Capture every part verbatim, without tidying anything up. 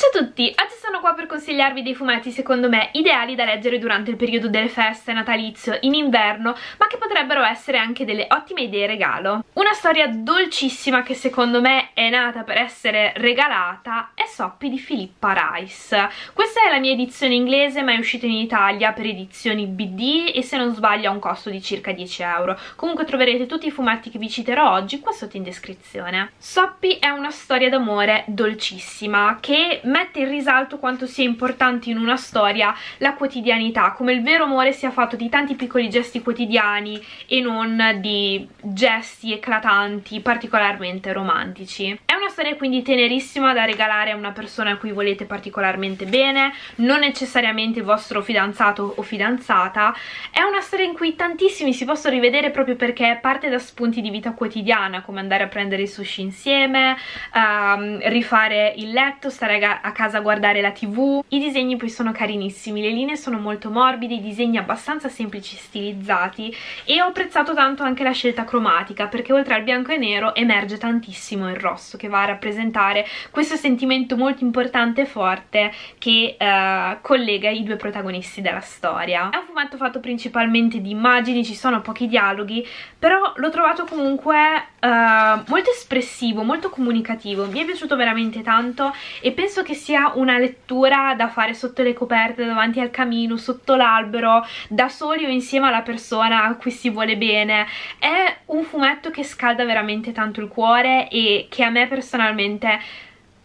Ciao a tutti, oggi sono qua per consigliarvi dei fumetti secondo me ideali da leggere durante il periodo delle feste, natalizio, in inverno, ma che potrebbero essere anche delle ottime idee regalo. Una storia dolcissima che secondo me è nata per essere regalata è Soppy di Philippa Rice. Questa è la mia edizione inglese, ma è uscita in Italia per edizioni B D e se non sbaglio ha un costo di circa dieci euro. Comunque troverete tutti i fumetti che vi citerò oggi qua sotto in descrizione. Soppy è una storia d'amore dolcissima che mette in risalto quanto sia importante in una storia la quotidianità, come il vero amore sia fatto di tanti piccoli gesti quotidiani e non di gesti eclatanti, particolarmente romantici. È una storia quindi tenerissima da regalare a una persona a cui volete particolarmente bene, non necessariamente il vostro fidanzato o fidanzata. È una storia in cui tantissimi si possono rivedere proprio perché parte da spunti di vita quotidiana, come andare a prendere il sushi insieme, um, rifare il letto, stare a a casa a guardare la tv. I disegni poi sono carinissimi, le linee sono molto morbide, i disegni abbastanza semplici e stilizzati, e ho apprezzato tanto anche la scelta cromatica perché oltre al bianco e nero emerge tantissimo il rosso, che va a rappresentare questo sentimento molto importante e forte che eh, collega i due protagonisti della storia. È un fumetto fatto principalmente di immagini, ci sono pochi dialoghi, però l'ho trovato comunque eh, molto espressivo, molto comunicativo, mi è piaciuto veramente tanto e penso Penso che sia una lettura da fare sotto le coperte, davanti al camino, sotto l'albero, da soli o insieme alla persona a cui si vuole bene. È un fumetto che scalda veramente tanto il cuore e che a me personalmente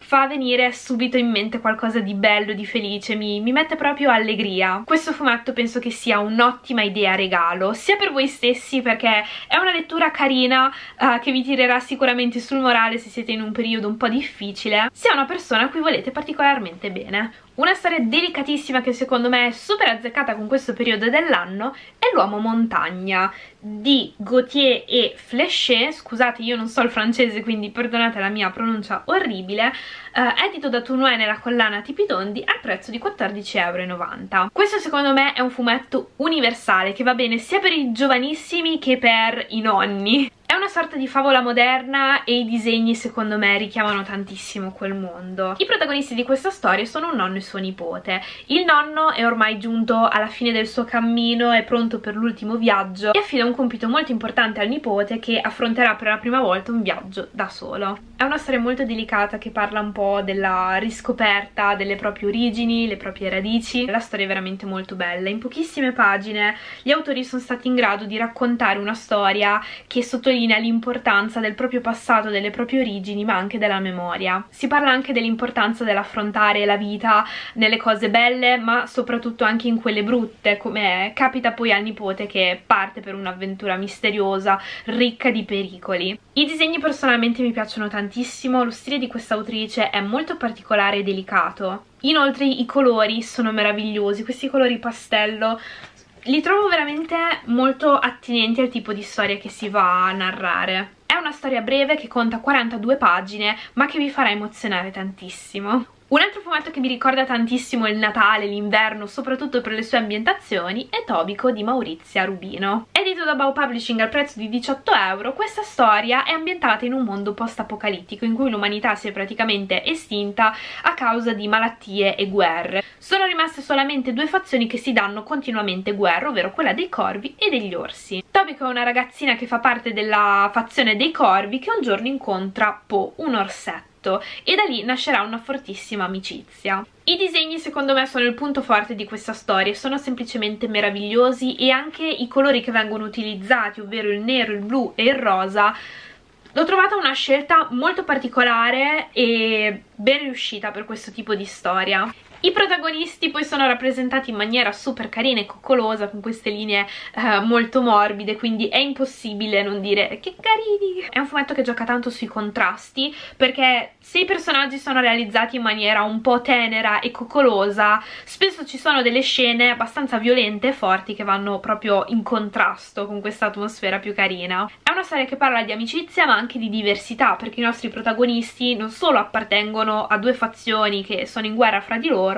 fa venire subito in mente qualcosa di bello, di felice, mi, mi mette proprio allegria. Questo fumetto penso che sia un'ottima idea regalo, sia per voi stessi perché è una lettura carina uh, che vi tirerà sicuramente sul morale se siete in un periodo un po' difficile, sia una persona a cui volete particolarmente bene. Una storia delicatissima che secondo me è super azzeccata con questo periodo dell'anno è L'Uomo Montagna di Gauthier e Fléchais, scusate io non so il francese quindi perdonate la mia pronuncia orribile, eh, edito da Tunuè nella collana Tipidondi al prezzo di quattordici e novanta euro. Questo secondo me è un fumetto universale che va bene sia per i giovanissimi che per i nonni. È una sorta di favola moderna e i disegni secondo me richiamano tantissimo quel mondo. I protagonisti di questa storia sono un nonno e suo nipote. Il nonno è ormai giunto alla fine del suo cammino, è pronto per l'ultimo viaggio e affida un compito molto importante al nipote che affronterà per la prima volta un viaggio da solo. È una storia molto delicata che parla un po' della riscoperta delle proprie origini, le proprie radici. La storia è veramente molto bella. In pochissime pagine gli autori sono stati in grado di raccontare una storia che sottolinea l'importanza del proprio passato, delle proprie origini, ma anche della memoria. Si parla anche dell'importanza dell'affrontare la vita nelle cose belle, ma soprattutto anche in quelle brutte, come capita poi al nipote che parte per un'avventura misteriosa, ricca di pericoli. I disegni personalmente mi piacciono tantissimo, lo stile di questa autrice è molto particolare e delicato. Inoltre i colori sono meravigliosi, questi colori pastello li trovo veramente molto attinenti al tipo di storia che si va a narrare. È una storia breve che conta quarantadue pagine, ma che vi farà emozionare tantissimo. Un altro fumetto che mi ricorda tantissimo il Natale, l'inverno, soprattutto per le sue ambientazioni, è Tobiko di Maurizia Rubino. Edito da Bau Publishing al prezzo di diciotto euro, questa storia è ambientata in un mondo post-apocalittico in cui l'umanità si è praticamente estinta a causa di malattie e guerre. Sono rimaste solamente due fazioni che si danno continuamente guerra, ovvero quella dei corvi e degli orsi. Tobiko è una ragazzina che fa parte della fazione dei corvi che un giorno incontra Po, un orsetto, e da lì nascerà una fortissima amicizia. I disegni secondo me sono il punto forte di questa storia, sono semplicemente meravigliosi e anche i colori che vengono utilizzati, ovvero il nero, il blu e il rosa, l'ho trovata una scelta molto particolare e ben riuscita per questo tipo di storia. I protagonisti poi sono rappresentati in maniera super carina e coccolosa con queste linee eh, molto morbide, quindi è impossibile non dire che carini! È un fumetto che gioca tanto sui contrasti perché se i personaggi sono realizzati in maniera un po' tenera e coccolosa spesso ci sono delle scene abbastanza violente e forti che vanno proprio in contrasto con questa atmosfera più carina. È una storia che parla di amicizia ma anche di diversità perché i nostri protagonisti non solo appartengono a due fazioni che sono in guerra fra di loro,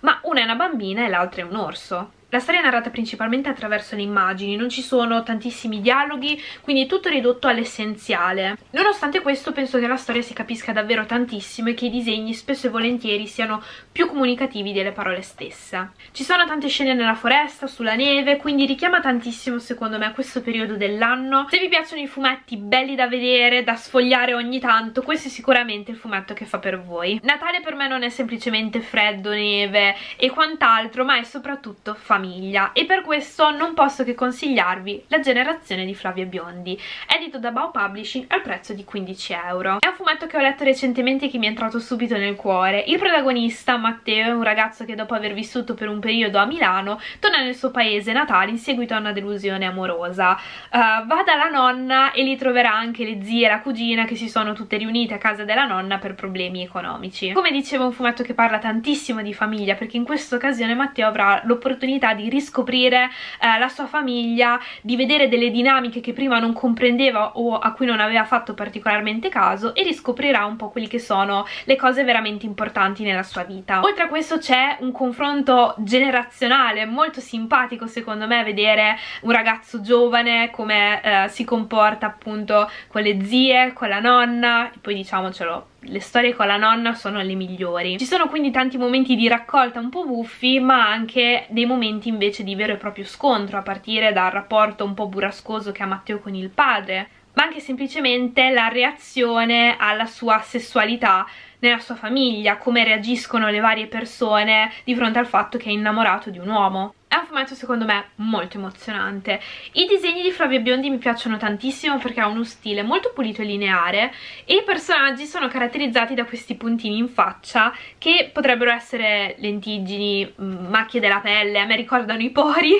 ma una è una bambina e l'altra è un orso. La storia è narrata principalmente attraverso le immagini, non ci sono tantissimi dialoghi, quindi è tutto ridotto all'essenziale. Nonostante questo penso che la storia si capisca davvero tantissimo e che i disegni spesso e volentieri siano più comunicativi delle parole stesse. Ci sono tante scene nella foresta, sulla neve, quindi richiama tantissimo secondo me questo periodo dell'anno. Se vi piacciono i fumetti belli da vedere, da sfogliare ogni tanto, questo è sicuramente il fumetto che fa per voi. Natale per me non è semplicemente freddo, neve e quant'altro, ma è soprattutto fantastico. Famiglia, e per questo non posso che consigliarvi La generazione di Flavia Biondi, edito da Bau Publishing al prezzo di quindici euro. È un fumetto che ho letto recentemente e che mi è entrato subito nel cuore. Il protagonista, Matteo, è un ragazzo che dopo aver vissuto per un periodo a Milano torna nel suo paese natale in seguito a una delusione amorosa. Uh, va dalla nonna e lì troverà anche le zie e la cugina che si sono tutte riunite a casa della nonna per problemi economici. Come dicevo, un fumetto che parla tantissimo di famiglia, perché in questa occasione Matteo avrà l'opportunità di riscoprire eh, la sua famiglia, di vedere delle dinamiche che prima non comprendeva o a cui non aveva fatto particolarmente caso, e riscoprirà un po' quelli che sono le cose veramente importanti nella sua vita. Oltre a questo c'è un confronto generazionale molto simpatico secondo me, vedere un ragazzo giovane come eh, si comporta appunto con le zie, con la nonna, e poi diciamocelo, le storie con la nonna sono le migliori. Ci sono quindi tanti momenti di raccolta un po' buffi, ma anche dei momenti invece di vero e proprio scontro, a partire dal rapporto un po' burrascoso che ha Matteo con il padre, ma anche semplicemente la reazione alla sua sessualità nella sua famiglia, come reagiscono le varie persone di fronte al fatto che è innamorato di un uomo. È un fumetto secondo me molto emozionante. I disegni di Flavia Biondi mi piacciono tantissimo perché ha uno stile molto pulito e lineare e i personaggi sono caratterizzati da questi puntini in faccia che potrebbero essere lentiggini, macchie della pelle, a me ricordano i pori.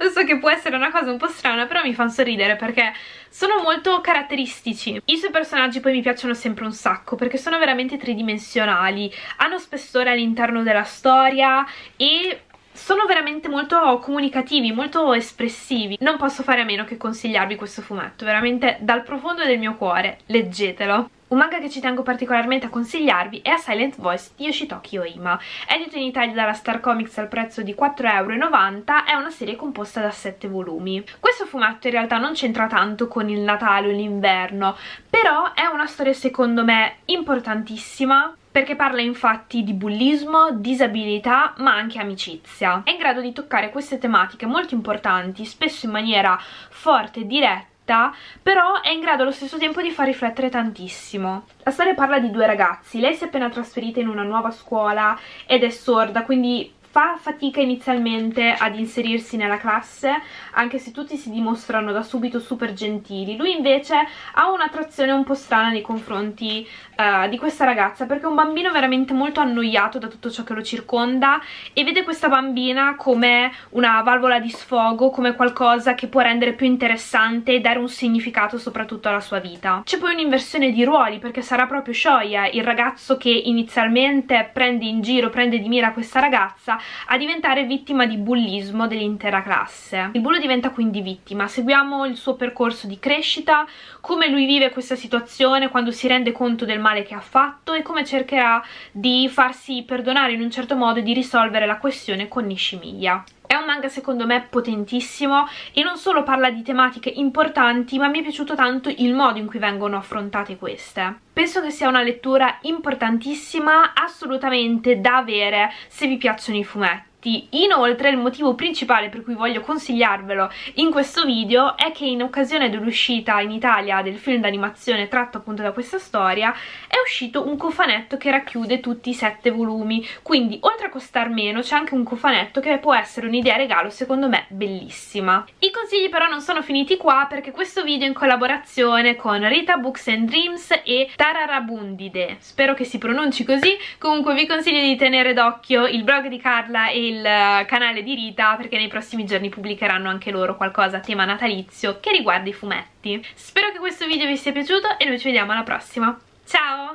Lo so che può essere una cosa un po' strana, però mi fanno sorridere perché sono molto caratteristici. I suoi personaggi poi mi piacciono sempre un sacco perché sono veramente tridimensionali, hanno spessore all'interno della storia e sono veramente molto comunicativi, molto espressivi. Non posso fare a meno che consigliarvi questo fumetto, veramente dal profondo del mio cuore, leggetelo. Un manga che ci tengo particolarmente a consigliarvi è A Silent Voice di Yoshitoki Oima. Edito in Italia dalla Star Comics al prezzo di quattro e novanta euro, è una serie composta da sette volumi. Questo fumetto in realtà non c'entra tanto con il Natale o l'inverno, però è una storia secondo me importantissima, perché parla infatti di bullismo, disabilità, ma anche amicizia. È in grado di toccare queste tematiche molto importanti, spesso in maniera forte e diretta, però è in grado allo stesso tempo di far riflettere tantissimo. La storia parla di due ragazzi, lei si è appena trasferita in una nuova scuola ed è sorda, quindi fa fatica inizialmente ad inserirsi nella classe, anche se tutti si dimostrano da subito super gentili. Lui invece ha un'attrazione un po' strana nei confronti uh, di questa ragazza, perché è un bambino veramente molto annoiato da tutto ciò che lo circonda e vede questa bambina come una valvola di sfogo, come qualcosa che può rendere più interessante e dare un significato soprattutto alla sua vita. C'è poi un'inversione di ruoli, perché sarà proprio Shoya, il ragazzo che inizialmente prende in giro, prende di mira questa ragazza, a diventare vittima di bullismo dell'intera classe. Il bullo diventa quindi vittima, seguiamo il suo percorso di crescita, come lui vive questa situazione, quando si rende conto del male che ha fatto e come cercherà di farsi perdonare in un certo modo e di risolvere la questione con Nishimiya. È un manga secondo me potentissimo e non solo parla di tematiche importanti, ma mi è piaciuto tanto il modo in cui vengono affrontate queste. Penso che sia una lettura importantissima, assolutamente da avere se vi piacciono i fumetti. Inoltre il motivo principale per cui voglio consigliarvelo in questo video è che in occasione dell'uscita in Italia del film d'animazione tratto appunto da questa storia è uscito un cofanetto che racchiude tutti i sette volumi, quindi oltre a costar meno c'è anche un cofanetto che può essere un'idea regalo secondo me bellissima. I consigli però non sono finiti qua, perché questo video è in collaborazione con Rita Books and Dreams e Tararabundide, spero che si pronunci così. Comunque vi consiglio di tenere d'occhio il blog di Carla e il il canale di Rita, perché nei prossimi giorni pubblicheranno anche loro qualcosa a tema natalizio che riguarda i fumetti. Spero che questo video vi sia piaciuto e noi ci vediamo alla prossima. Ciao!